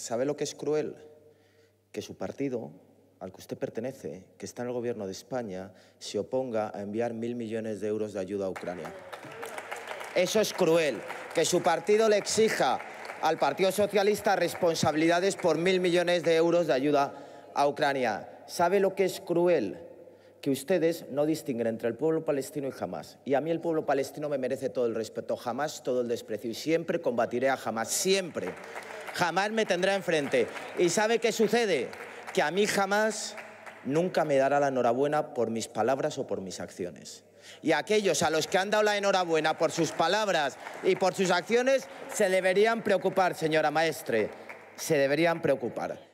¿Sabe lo que es cruel? Que su partido, al que usted pertenece, que está en el gobierno de España, se oponga a enviar 1.000 millones de euros de ayuda a Ucrania. Eso es cruel, que su partido le exija al Partido Socialista responsabilidades por 1.000 millones de euros de ayuda a Ucrania. ¿Sabe lo que es cruel? Que ustedes no distinguen entre el pueblo palestino y Hamás. Y a mí el pueblo palestino me merece todo el respeto, jamás todo el desprecio. Y siempre combatiré a Hamás, siempre. Jamás me tendrá enfrente. ¿Y sabe qué sucede? Que a mí jamás nunca me dará la enhorabuena por mis palabras o por mis acciones. Y a aquellos a los que han dado la enhorabuena por sus palabras y por sus acciones se deberían preocupar, señora maestre, se deberían preocupar.